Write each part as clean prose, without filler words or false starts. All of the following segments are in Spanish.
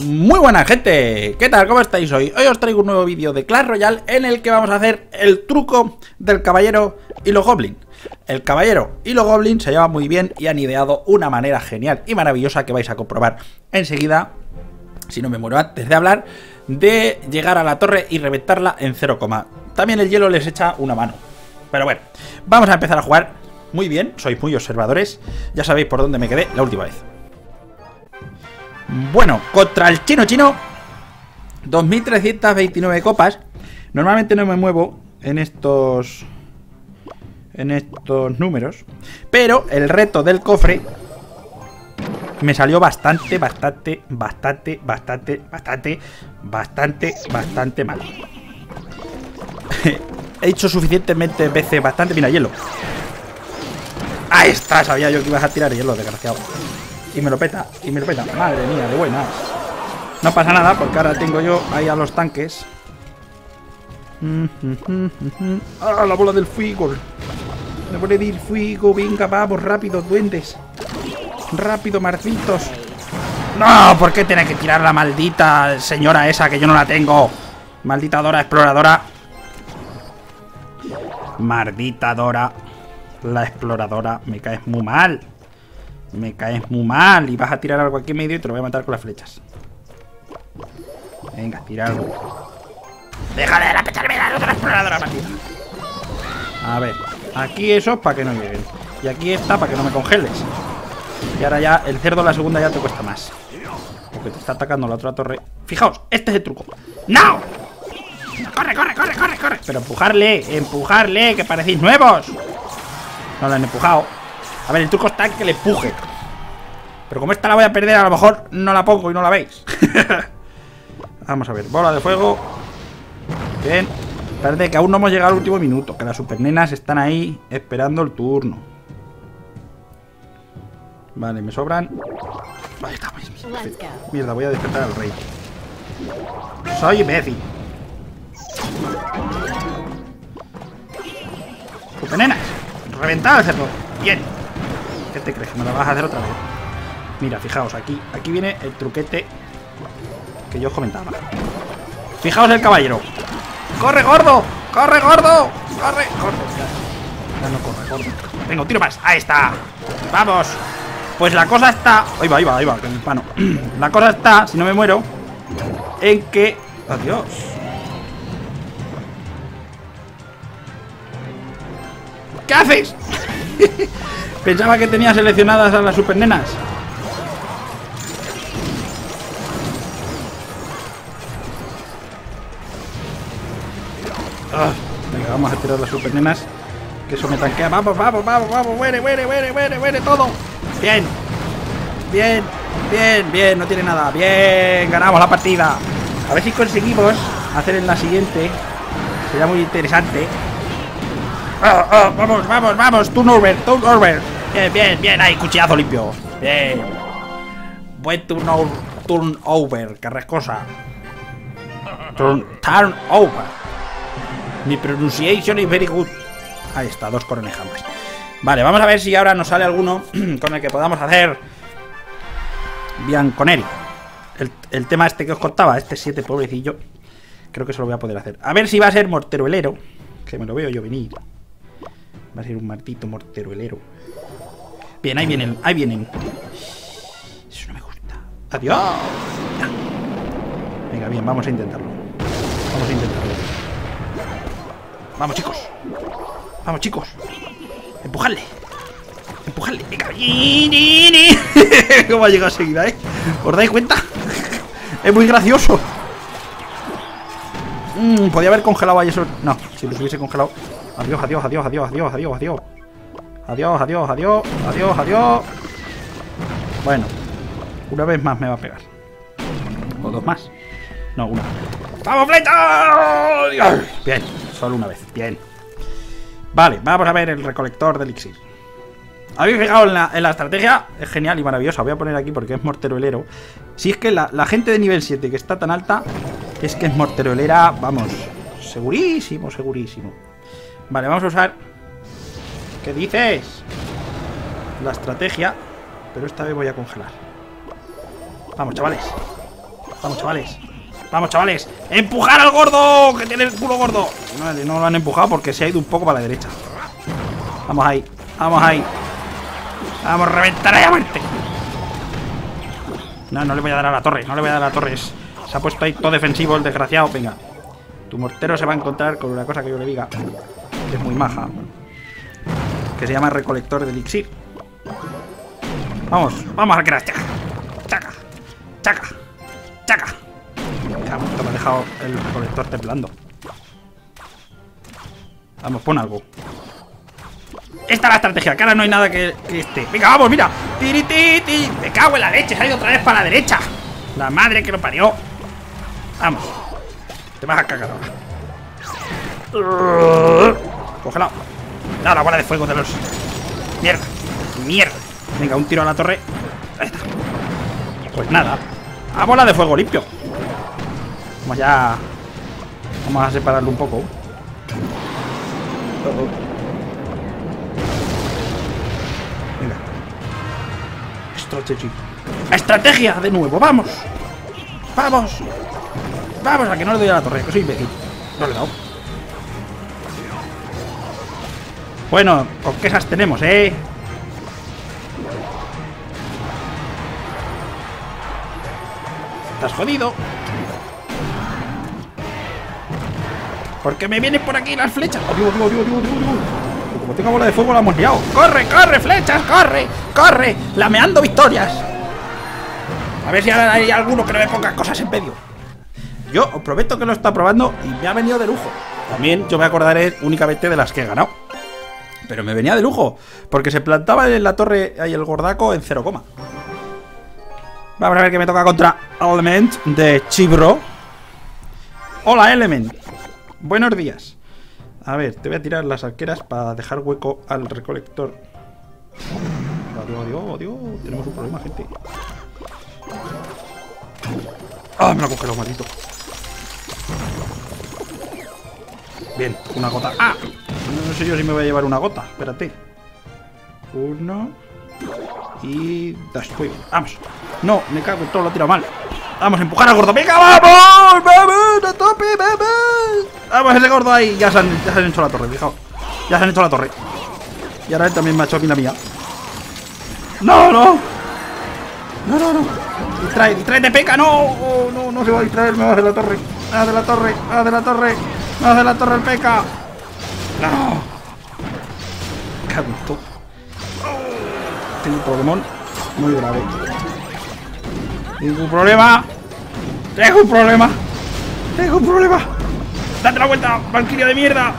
Muy buena gente, ¿qué tal? ¿Cómo estáis hoy? Hoy os traigo un nuevo vídeo de Clash Royale en el que vamos a hacer el truco del caballero y los goblins. El caballero y los goblins se llevan muy bien y han ideado una manera genial y maravillosa que vais a comprobar enseguida, si no me muero antes de hablar, de llegar a la torre y reventarla en 0, también el hielo les echa una mano. Pero bueno, vamos a empezar a jugar muy bien, sois muy observadores, ya sabéis por dónde me quedé la última vez. Bueno, contra el chino, 2329 copas. Normalmente no me muevo en estos números, pero el reto del cofre me salió bastante mal. He hecho suficientemente veces bastante. Mira, hielo. Ahí está, sabía yo que ibas a tirar hielo, desgraciado. Y me lo peta, y me lo peta. Madre mía, de buenas. No pasa nada, porque ahora tengo yo ahí a los tanques. ¡Ah, la bola del fuego! La bola del fuego, venga, vamos, rápido, duendes. Rápido, martitos. ¡No! ¿Por qué tiene que tirar la maldita señora esa que yo no la tengo? Maldita Dora exploradora. Maldita Dora la exploradora. Me caes muy mal. Me caes muy mal. Y vas a tirar algo aquí en medio y te lo voy a matar con las flechas. Venga, tira algo. ¡Déjale de la pecharme la otra exploradora, maldita! A ver, aquí esos para que no lleguen. Y aquí está para que no me congeles. Y ahora ya el cerdo, la segunda ya te cuesta más, porque te está atacando la otra torre. Fijaos, este es el truco. ¡No! ¡Corre, corre, corre, corre, corre! Pero empujarle, empujarle, que parecéis nuevos. No la han empujado. A ver, el truco está en que le empuje. Pero como esta la voy a perder, a lo mejor no la pongo y no la veis. Vamos a ver, bola de fuego. Bien. Espérate, que aún no hemos llegado al último minuto, que las supernenas están ahí esperando el turno. Vale, me sobran. Vale, está, perfecto. Mierda, voy a despertar al rey. Soy imbécil. Supernenas, reventad al cerdo. Bien. ¿Qué te crees? ¿Me la vas a hacer otra vez? Mira, fijaos, aquí viene el truquete que yo os comentaba. Fijaos el caballero. ¡Corre, gordo! ¡Corre, gordo! ¡Corre, gordo! Ya no corre, gordo. Venga, tiro más. ¡Ahí está! ¡Vamos! Pues la cosa está... Ahí va, que me empano. La cosa está, si no me muero, en que... ¡Adiós! ¿Qué haces? Pensaba que tenía seleccionadas a las supernenas. Venga, vamos a tirar las supernenas, que eso me tanquea. Vamos, vamos, vamos, vamos. Muere todo. Bien. Bien. No tiene nada. Bien. Ganamos la partida. A ver si conseguimos hacer en la siguiente. Sería muy interesante. Vamos, vamos, vamos. Turnover. Bien. Ahí, cuchillazo limpio. Bien. Buen turnover, Carrascosa. Turnover. Mi pronunciation is very good. Ahí está, dos coronejas más. Vale, vamos a ver si ahora nos sale alguno con el que podamos hacer Bianconeri. El tema este que os contaba, este 7 pobrecillo. Creo que se lo voy a poder hacer. A ver si va a ser morteruelero, que me lo veo yo venir. Va a ser un martito morteruelero. Bien, ahí vienen, ahí vienen. Eso no me gusta. Adiós. Venga, bien, vamos a intentarlo. Vamos, chicos. Empujadle. Venga. ¿Cómo ha llegado seguida, eh? ¿Os dais cuenta? Es muy gracioso. Podía haber congelado ahí eso. No, si los hubiese congelado. Adiós. Bueno, una vez más me va a pegar. O dos más. No, una. ¡Vamos, flecha! Bien, solo una vez. Bien. Vale, vamos a ver el recolector de elixir. ¿Habéis fijado en la estrategia? Es genial y maravillosa. Voy a poner aquí porque es morteruelero. Si es que la gente de nivel 7 que está tan alta, es que es morteruelera, vamos. Segurísimo. Vale, vamos a usar... ¿Qué dices? la estrategia, pero esta vez voy a congelar. Vamos, chavales. Vamos, chavales. Vamos, chavales. ¡Empujar al gordo! ¡Que tiene el culo gordo! Vale, no lo han empujado porque se ha ido un poco para la derecha. Vamos ahí. Vamos ahí. Vamos, reventar ahí a muerte. No, no le voy a dar a la torre. No le voy a dar a la torre. Se ha puesto ahí todo defensivo el desgraciado. Venga. Tu mortero se va a encontrar con una cosa que yo le diga. Que es muy maja. Que se llama recolector de elixir. Vamos, vamos a crear. Chaca, chaca, chaca, chaca. Me ha dejado el recolector temblando. Vamos, pon algo. Esta es la estrategia, que ahora no hay nada que esté. Venga, vamos, mira. Tiri, tiri, tiri. Me cago en la leche, se ha ido otra vez para la derecha. La madre que lo parió. Vamos. Te vas a cagar ahora. Cógela. No, la bola de fuego de los... Mierda, mierda. Venga, un tiro a la torre. Ahí está. Pues nada. A bola de fuego limpio. Vamos ya. Vamos a separarlo un poco. Venga. Estrategia. Estrategia de nuevo. Vamos. Vamos. Vamos a que no le doy a la torre, que soy imbécil. No le he dado. Bueno, ¿con qué esas tenemos, eh? Estás jodido. ¿Por qué me vienen por aquí las flechas? ¡Oh, Dios, Dios, Dios, Dios, Dios, Dios! Como tengo bola de fuego, la hemos liado. ¡Corre, corre, flechas! ¡Corre! ¡Corre! ¡Lameando victorias! A ver si ahora hay alguno que no me ponga cosas en medio. Yo os prometo que lo está probando y me ha venido de lujo. También yo me acordaré únicamente de las que he ganado. Pero me venía de lujo, porque se plantaba en la torre ahí el gordaco en 0,. Vamos a ver que me toca contra Element de Chibro. Hola, Element. Buenos días. A ver, te voy a tirar las arqueras para dejar hueco al recolector. Adiós, adiós, adiós. Tenemos un problema, gente. Ah, me lo coge lo maldito. Bien, una gota. ¡Ah! No sé yo si me voy a llevar una gota. Espérate. Uno. Y... después. ¡Vamos! No, me cago en todo, lo he tirado mal. ¡Vamos a empujar al gordo! ¡Venga, vamos! ¡Vamos! ¡A tope! ¡Vamos! ¡Vamos, ese gordo ahí! Ya se han hecho la torre, fijaos. Ya se han hecho la torre. Y ahora él también me ha hecho a mí la mía. ¡No, no! ¡No, no, no! ¡Distrae, distrae, P.E.K.K.A! ¡No! Oh, ¡no, no se va a distraer! ¡Me va de la torre! ¡Ah, de la torre! ¡Ah, de la torre! ¡No, de la torre el P.E.K.K.A! ¡No! ¡Canto! Tengo un Pokémon muy grave. ¡Tengo un problema! ¡Tengo un problema! ¡Tengo un problema! ¡Date la vuelta, Valquiria de mierda!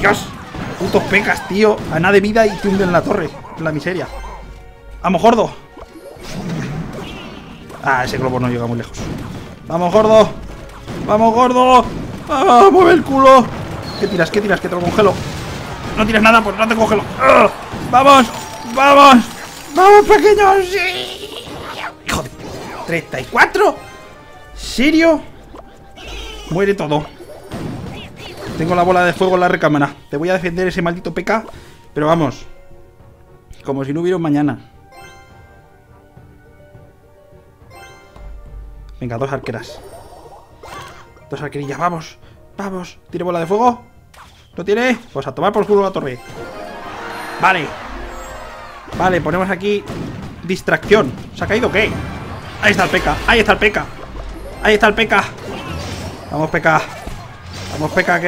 ¡Dios! ¡Putos P.E.K.K.A, tío! A nada de vida y te hunden en la torre. La miseria. ¡Vamos, gordo! Ah, ese globo no llega muy lejos. ¡Vamos, gordo! ¡Vamos, gordo! ¡Ah, mueve el culo! ¿Qué tiras? ¿Qué tiras? Que te lo congelo. No tiras nada, pues no te congelo. ¡Ugh! ¡Vamos! ¡Vamos! ¡Vamos, pequeños! ¡Sí! ¡Hijo de... 34! ¿Serio? Muere todo. Tengo la bola de fuego en la recámara. Te voy a defender ese maldito P.E.K.K.A. Pero vamos. Como si no hubiera un mañana. Venga, dos arqueras. Dos arquerillas, vamos, vamos. ¿Tiene bola de fuego? ¿No tiene? Pues a tomar por culo la torre. Vale. Vale, ponemos aquí distracción. ¿Se ha caído qué? Ahí está el P.E.K.K.A, ahí está el P.E.K.K.A. Ahí está el P.E.K.K.A. Vamos, P.E.K.K.A. Vamos, P.E.K.K.A, que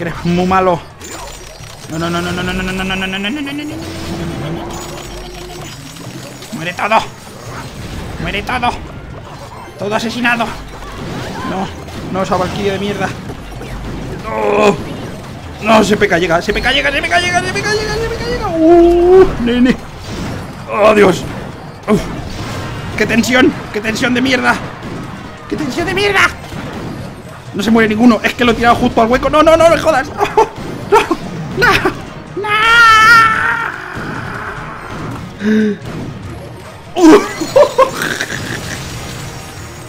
eres muy malo. No, no, no, no, no, no, no, no, no, no, no, no, no, no. Muere todo. Muere todo. Todo asesinado. No. No, esa Valquiria de mierda. No, no, se P.E.K.K.A llega, se P.E.K.K.A llega, se P.E.K.K.A llega, se P.E.K.K.A llega, se P.E.K.K.A llega. Nene. Oh, Dios. Uf. Qué tensión de mierda. Qué tensión de mierda. No se muere ninguno, es que lo he tirado justo al hueco. No, no, no, no me jodas. Oh, no, no, no.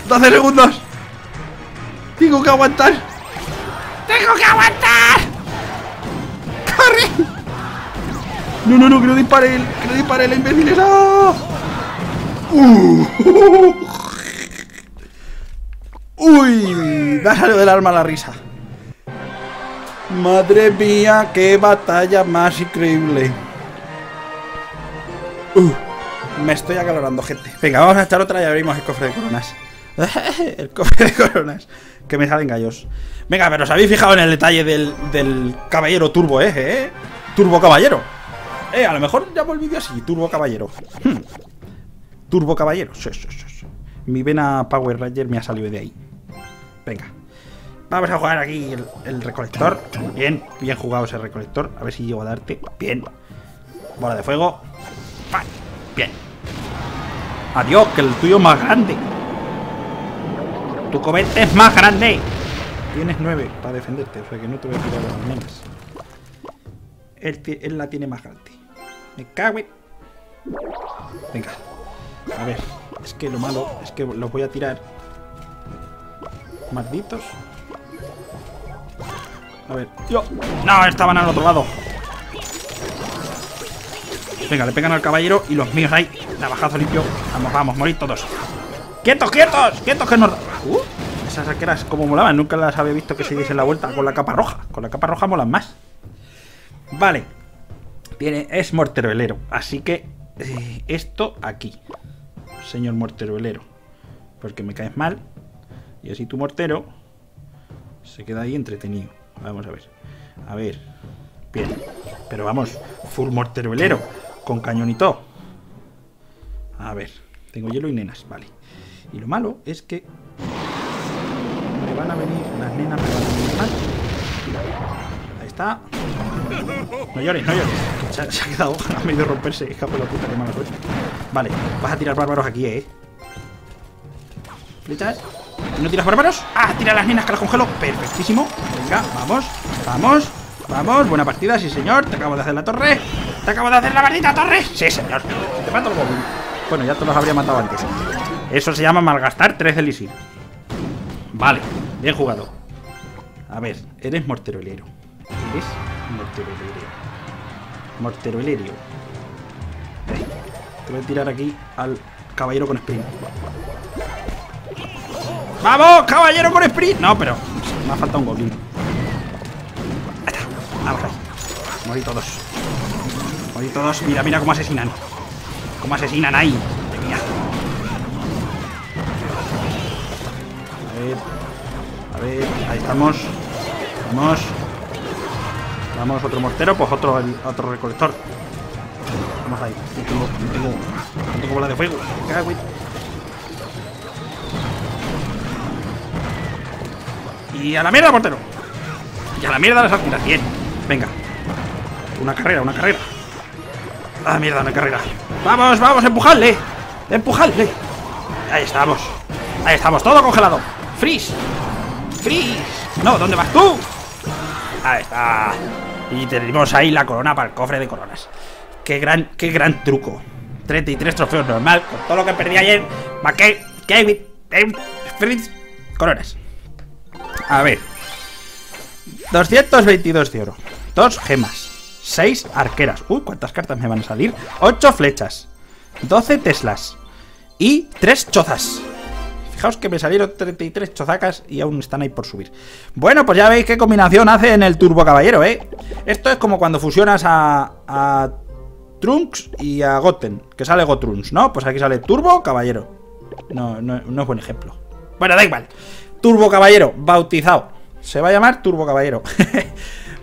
12 segundos. ¡Tengo que aguantar! ¡Tengo que aguantar! ¡Corre! No, no, no, que no dispare él. Que no dispare él, imbéciles. ¡Ah! Uy, me ha salido del alma la risa. Madre mía, qué batalla más increíble. Me estoy acalorando, gente. Venga, vamos a echar otra y abrimos el cofre de coronas. El cofre de coronas. Que me salen gallos. Venga, pero os habéis fijado en el detalle del caballero turbo, turbo caballero. A lo mejor llamo el vídeo así, turbo caballero. Turbo caballero. Mi vena Power Ranger me ha salido de ahí. Venga. Vamos a jugar aquí el recolector. Bien, bien jugado ese recolector. A ver si llego a darte. Bien. Bola de fuego. Bien. Adiós, que el tuyo es más grande. Tu cohete es más grande. Tienes 9 para defenderte, o sea que no te voy a tirar las nenas. Él la tiene más grande. Me cago en... Venga. A ver, es que lo malo es que los voy a tirar. Malditos. A ver, yo... No, estaban al otro lado. Venga, le pegan al caballero y los míos ahí. Navajazo limpio. Vamos, vamos, morid todos. ¡Quietos, quietos! ¡Quietos que nos... Esas arqueras como molaban. Nunca las había visto que se diesen la vuelta con la capa roja. Con la capa roja molan más. Vale. Es morteruelero. Así que... esto aquí. Señor morteruelero. Porque me caes mal. Y así tu mortero... se queda ahí entretenido. Vamos a ver. A ver. Bien. Pero vamos. Full morteruelero. Con cañón y todo. A ver. Tengo hielo y nenas. Vale. Y lo malo es que... me van a venir... las nenas me van a venir mal. Ahí está. No llores, no llores. Se ha quedado... ha medio romperse. Hija de la puta, qué mala suerte. Vale. Vas a tirar bárbaros aquí, flechas. ¿No tiras bárbaros? ¡Ah! Tira las nenas que las congelo. Perfectísimo. Venga, vamos. Vamos. Vamos. Buena partida, sí señor. Te acabo de hacer la torre. Te acabo de hacer la maldita torre. Sí señor. Te mato el goblin. Bueno, ya te los habría matado antes. Eso se llama malgastar 3 elixir. Vale. Bien jugado. A ver. Eres morteruelero. Eres morteruelero. Morteruelero. Te voy a tirar aquí al caballero con sprint. ¡Vamos, caballero con sprint! No, pero me ha faltado un goblin. Ahí está. Vamos ahí. Morí todos. Morí todos. Mira, mira cómo asesinan. Cómo asesinan ahí. Mira. A ver. A ver. Ahí estamos. Vamos. Vamos, otro mortero. Pues otro recolector. Vamos ahí. No tengo bola de fuego. Me cago en... y a la mierda, portero. Y a la mierda las alturas. Bien. Venga. Una carrera, una carrera. Ah, mierda, una carrera. Vamos, vamos, empujadle. Empujadle. Ahí estamos. Ahí estamos. Todo congelado. Freeze. Freeze. No, ¿dónde vas tú? Ahí está. Y tenemos ahí la corona para el cofre de coronas. Qué gran truco. 33 trofeos normal. Con todo lo que perdí ayer. Va que... freeze. Coronas. A ver, 222 de oro, 2 gemas, 6 arqueras. Uy, cuántas cartas me van a salir. 8 flechas, 12 teslas y 3 chozas. Fijaos que me salieron 33 chozacas y aún están ahí por subir. Bueno, pues ya veis qué combinación hace en el turbo caballero, Esto es como cuando fusionas a Trunks y a Goten, que sale Gotrunks, ¿no? Pues aquí sale turbo caballero. No es buen ejemplo. Bueno, da igual. Turbo Caballero, bautizado. Se va a llamar Turbo Caballero.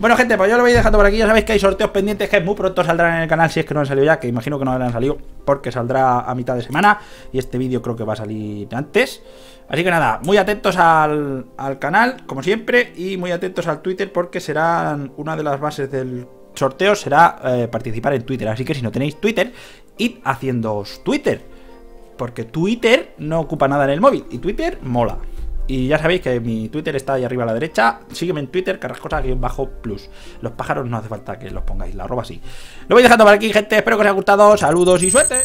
Bueno, gente, pues yo lo voy dejando por aquí. Ya sabéis que hay sorteos pendientes que muy pronto saldrán en el canal. Si es que no han salido ya, que imagino que no habrán salido, porque saldrá a mitad de semana. Y este vídeo creo que va a salir antes. Así que nada, muy atentos al canal, como siempre. Y muy atentos al Twitter, porque serán una de las bases del sorteo. Será participar en Twitter. Así que si no tenéis Twitter, id haciéndoos Twitter, porque Twitter no ocupa nada en el móvil y Twitter mola. Y ya sabéis que mi Twitter está ahí arriba a la derecha. Sígueme en Twitter, Carrascosa_Plus. Los pájaros no hace falta que los pongáis, la arroba sí. Lo voy dejando por aquí, gente. Espero que os haya gustado. Saludos y suerte.